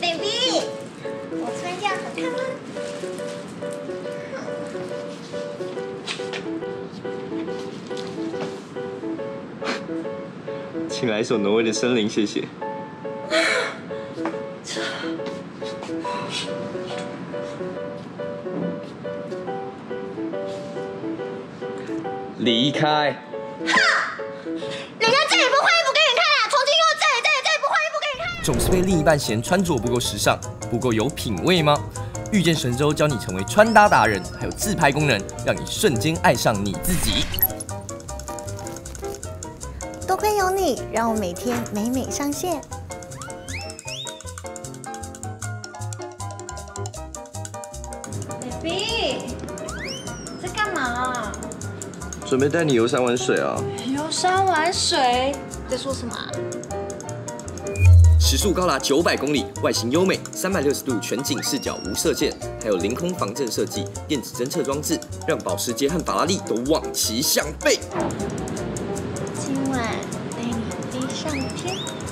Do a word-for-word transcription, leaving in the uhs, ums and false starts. baby， 我穿这样好看吗？请来一首《挪威的森林》，谢谢。 离开！哈！人家再也不换衣服给你看了，从今以后再也再也再也不换衣服给你看。总是被另一半嫌穿着不够时尚、不够有品味吗？遇见神州教你成为穿搭达人，还有自拍功能，让你瞬间爱上你自己。多亏有你，让我每天美美上线。 准备带你游山玩水啊！游山玩水，你在说什么啊？时速高达九百公里，外形优美，三百六十度全景视角无射线，还有凌空防震设计、电子侦测装置，让保时捷和法拉利都望其项背。今晚带你飞上天。